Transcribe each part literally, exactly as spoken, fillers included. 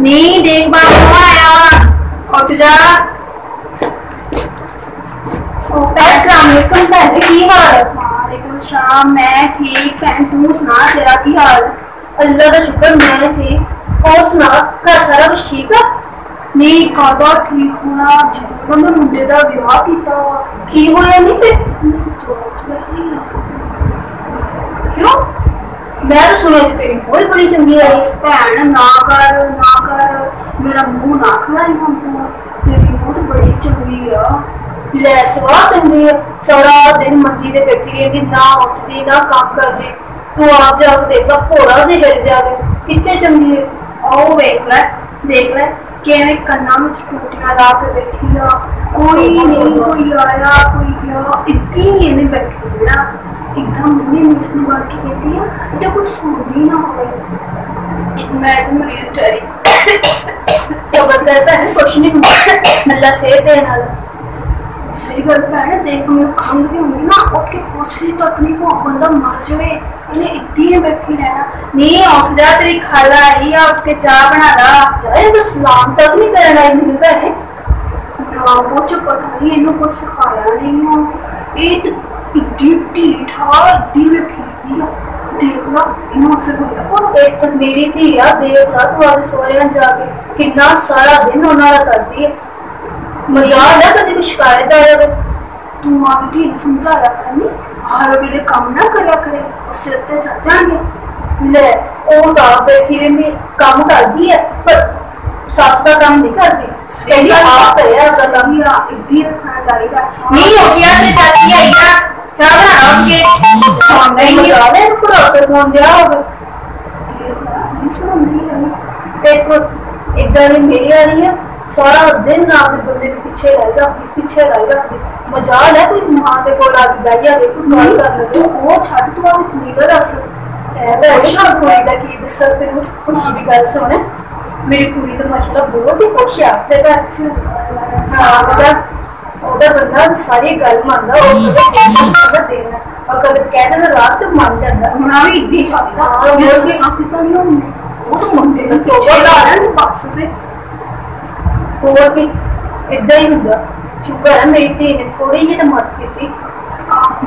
नी देख बाबा यार उठ जा। अस्सलाम वालेकुम भैन, की हाल? वालेकुम अस्सलाम, मैं ठीक भैन, तू सुना तेरा की हाल? अल्लाह का शुक्र मैं ठीक, और सुना घर सारा कुछ ठीक है? नहीं कारोबार ठीक होना, जो मैं मुंडे का विवाह किया की होया नहीं फिर क्यों? मैं तो सुना तेरी बहुत बड़ी चंगी आई भैन, ना कर ना कर मेरा मुंह ना खिलाई हमको, तेरी बहुत बड़ी चंगी है ले सवा चंगी है, सारा दिन मंजी से बैठी रहती ना उठती ना काम करती, तू आप जाकर देखा घोड़ा से हिल जाए कितने चंगी है। आओ देख लै देख लै किए कन्ना में टूटियां ला के बैठी आ, कोई नहीं कोई आया कोई गया इतनी इन्हें बैठी रहा एकदम मुझे मुझे बात की कहती है तो कुछ सुन ही ना हो। मैं भी मरीज डरी जबर करता है कुछ नहीं होता मल्ला सेहत देना सही गल भैन, देख मैं खंघ भी होंगी ना उसके पूछली तक नहीं को बंदा मर जाए इन्हें इतनी बैठी रहना। नहीं उठ जा तेरी खाला आई या उठ के चाह बना रहा तो सलाम तक नहीं करना आई मेरी भैन, कुछ पता नहीं इन्होंने कुछ सिखाया नहीं हो सस का काम नहीं करती चाह बना के नहीं मजा ले पूरा से फोन दिया होगा देखो एकदम ही मेरी आ रही है सारा दिन आप बंदे के पीछे रहेगा पीछे रहेगा मजा है कोई मां के कोल आ गई या देखो कॉल कर ले तू वो छाड़ तू आप नीगर रख सकते है अच्छा कोई दा की दसर फिर खुशी दी गल सुन मेरी कुड़ी तो माशाल्लाह बहुत ही खुश है अपने घर से सारा ਉਹਦਾ ਬੰਦਾ ਸਾਰੀ ਗੱਲ ਮੰਨਦਾ ਉਹ ਬੰਦਾ ਦੇਣਾ ਔਰ ਕਦੇ ਕਹਿ ਦਿੰਦਾ ਰਾਤ ਤੱਕ ਮੰਨ ਜਾਂਦਾ ਹੁਣ ਆ ਵੀ ਇੱਦੀ ਚਾਹੀਦਾ ਔਰ ਉਹ ਸਭ ਪਤਾ ਨਹੀਂ ਉਹ ਉਸ ਮੁੰਡੇ ਨੂੰ ਚੋਲਾ ਆਣ ਬਾਕਸ ਤੇ ਹੋਰ ਵੀ ਇਦਾਂ ਹੀ ਹੁੰਦਾ ਚੁੱਕਾ ਮੇਰੀ ਧੀ ਨੇ ਥੋੜੀ ਜਿਹੀ ਤਾਂ ਮਦਦ ਕੀਤੀ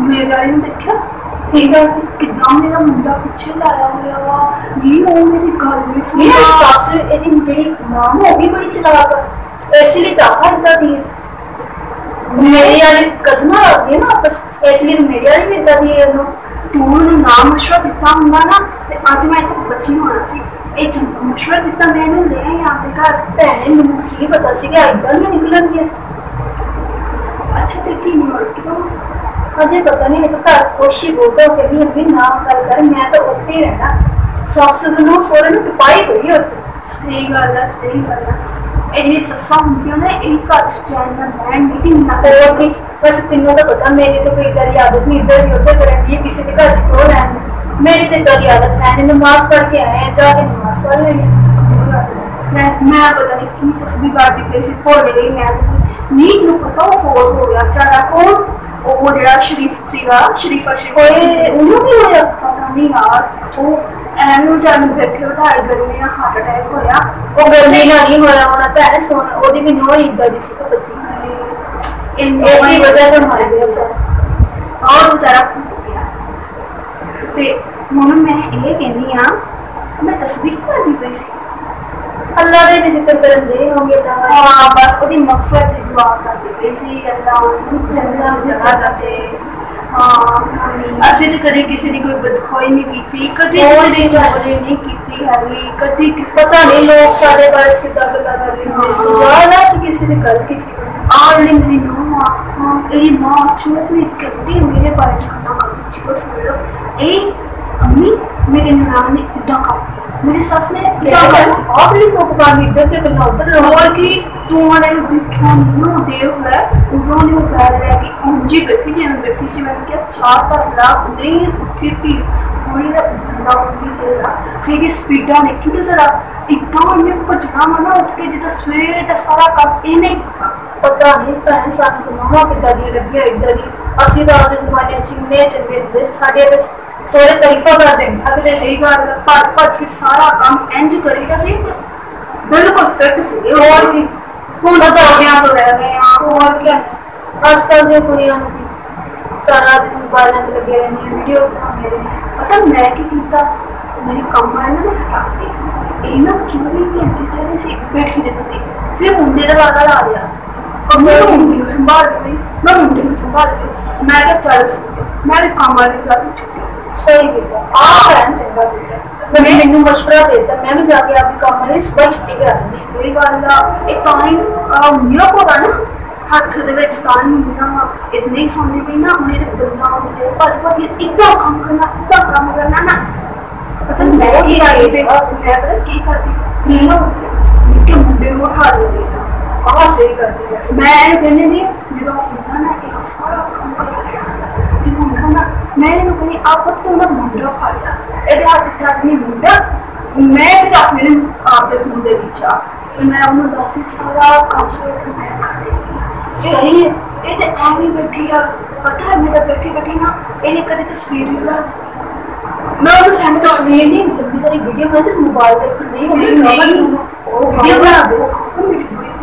ਮੇਰਾ ਇਹਨੂੰ ਦੇਖਿਆ ਠੀਕ ਹੈ ਕਿਦਾਂ ਮੇਰਾ ਮੁੰਡਾ ਪਿੱਛੇ ਲਾਇਆ ਹੋਇਆ ਵਾ ਵੀ ਉਹ ਮੇਰੀ ਗੱਲ ਨਹੀਂ ਸੁਣੀ ਸੱਸ ਇਹਦੀ ਜਿਹੜੀ ਮਾਂ ਉਹ ਵੀ ਬੜੀ ਚਲਾਕ ਹੈ ਇਸ ਲਈ ਤਾਂ ਹਰਦਾ ਦੀ मेरी यारी कसम होती है ना आपस इसलिए मेरी यारी भी इदा दी है तून नाम मशवरा दिता होंगे ना तो अज मैं एक बच्ची होना सी ये चंगा मशवरा दिता मैं इन्हू लिया ही अपने घर भैन मैं की पता सी इदा ही निकलन गया अच्छा तो की नहीं उल्टी अजे पता नहीं तो घर खुश ही बोलता कहती अभी ना गल कर मैं तो उत्ते ही रहना सस नूं सोहरे नूं टपाई गई होती सही गल है सही गल है इन्नी ससा होंगे ना यही घर चलना बहन मीटिंग ना करो कि बस तीनों का पता मेरी तो कोई इधर आदत नहीं इधर ही उधर करती है किसी के घर क्यों रहना मेरी तो इधर आदत है नमाज पढ़ के आए जाके नमाज पढ़ लेनी मैं मैं पता नहीं कि तस्वीर काटी फिर भोले गई मैं नहीं इनू पता वो फोर्थ हो गया चारा कौन वो जरा शरीफ सीगा शरीफा शरीफ उन्होंने भी होया पता नहीं यार वो ਐਵੇਂ ਜਾਨ ਬੈਠੇ ਉਠਾਈ ਗਰਮੀ ਨਾਲ ਹਾਰਟ ਅਟੈਕ ਹੋਇਆ ਉਹ ਗਰਮੀ ਨਾਲ ਨਹੀਂ ਹੋਇਆ ਹੋਣਾ ਭੈਣ ਸੋਨ ਉਹਦੀ ਵੀ ਨੋ ਇਦਾਂ ਦੀ ਸੀ ਪਤੀ ਇਹ ਐਸੀ ਵਜ੍ਹਾ ਤੋਂ ਮਰ ਗਿਆ ਸਾਰਾ ਔਰ ਵਿਚਾਰਾ ਫੁੱਟ ਗਿਆ ਤੇ ਮਨ ਮੈਂ ਇਹ ਕਹਿੰਦੀ ਆ ਮੈਂ ਤਸਬੀਹ ਕਰਦੀ ਪਈ ਸੀ ਅੱਲਾ ਦੇ ਜ਼ਿਕਰ ਕਰਨ ਦੇ ਹੋਗੇ ਤਾਂ ਹਾਂ ਬਸ ਉਹਦੀ ਮਗਫਰਤ ਦੀ ਦੁਆ ਕਰਦੀ ਪਈ ਸੀ ਅੱਲਾ ਉਹਨੂੰ ਜੰਨਤ ਦੀ ਜਗ੍ਹਾ ਦਿੱਤੇ ਅਸੀਂ ਤਾਂ ਕਦੇ ਕਿਸੇ ਦੀ ਕੋਈ ਬਦਖੋਈ ਨਹੀਂ ਕੀਤੀ ਕਦੇ ਕਿਸੇ ਦੀ ਚੋਰੀ ਨਹੀਂ ਕੀਤੀ ਹੈਗੀ ਕਦੇ ਕਿਸ ਪਤਾ ਨਹੀਂ ਲੋਕ ਸਾਡੇ ਬਾਰੇ ਕਿਦਾਂ ਗੱਲਾਂ ਕਰਦੇ ਨੇ ਜਾਣਾ ਸੀ ਕਿਸੇ ਦੀ ਗੱਲ ਕੀਤੀ ਆਲ ਨੇ ਮੇਰੀ ਨੂੰ ਆਖਾਂ ਇਹ ਮਾਂ ਚੁੱਪ ਨਹੀਂ ਕਰਦੀ ਮੇਰੇ ਬਾਰੇ ਕਦਾਂ ਕੁਝ ਕੋ ਸੁਣੋ ਇਹ ਅੰਮੀ ਮੇਰੇ ਨਾਲ ਨੇ ਇਦਾਂ ਕਰ ਮੇਰੇ ਸੱਸ ਨੇ ਇਦਾਂ ਕਰ ਆਪ ਲਈ ਕੋਕਾ ਨਹੀਂ ਇਦਾਂ ਤੇ ਗੱਲਾਂ ਉੱਧਰ ਹੋਰ ਕੀ ਤੂੰ ਉਹਨਾਂ ਨੂੰ ਦੇਖਿਆ ਨੂੰ ਦੇਵ ਹੈ उन्होंने उठा लिया कि मुझे बैठी जी मैं बैठी सी मैंने क्या चार पाँच लाख नहीं उठी थी थोड़ी ना उठा उठी देगा फिर ये स्पीडा देखी तो जरा एकदम इन्हें भजना मना उठ के जिदा स्वेट सारा काम इन्हें पता नहीं भैन सारी गुनाह किदा दी लगिया इदा दी असं तो आपके जमाने जिन्ने चंगे होंगे साढ़े सोरे तरीफा करते अगर सही गल भज भज के सारा काम इंज करीदा सी आजकल सारा दिन मोबाइल में लगे रहने वीडियो मतलब मैं किया मेरी कमर ना चुनी टीचर बैठी रहती थी फिर मुंडे का वादा ला दिया मैं मुंडे को संभाल रही मैं मुंडे को संभाल रही मैं क्या चल सकती मैं कमर भी जाती छुट्टी सही बेटा आप रहना चंगा बेटा वैसे मैंने मशवरा देता मैं भी जाके आपकी कमर सुबह छुट्टी करा दूंगी कोई गल एक टाइम मेरा को ना हथ इतने सोने पे ना मेरे इतना काम करना इतना काम करना ना पता मैं करती मुंडे को उठा देती बहुत सही करती मैं कहने दी जो ना सारा काम कर जो ना मैं कहनी आप तो मैं मुंडा उठा लिया ये हथ अपनी मुंडा मैं फिर आप मेरे आप मुंडे पीछा मैं उन्होंने सारा काम से मैं कर दी सही है ये तो एवं बैठी है पता है मेरा बैठी बैठी ना ये कभी तस्वीर भी बना मैं उन्हें सेंड तस्वीर नहीं लंबी सारी वीडियो बना तो मोबाइल पर नहीं मेरी नॉर्मल वीडियो बना दो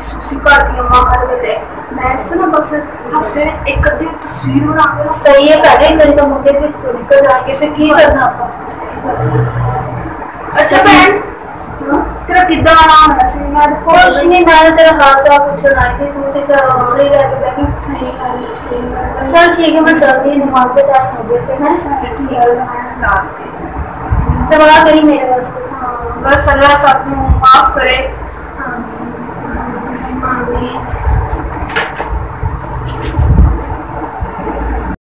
सुसी का दिया मां का देते मैं तो ना बस हफ्ते में एक कभी तस्वीर बना सही है पहले मेरे तो मुंडे पे तो निकल जाके फिर की करना आपको अच्छा फ्रेंड तेरा कितना नाम है सही मैं कुछ नहीं मैंने तेरा हाल चाल पूछना है कि तू तेरा रोले लगे बैठी सही है चल ठीक है मैं जल्दी नमाज पे टाइम हो गया फिर मैं फिर यार तब आ करी मेरे वास्ते बस अल्लाह सब को माफ करे आमीन।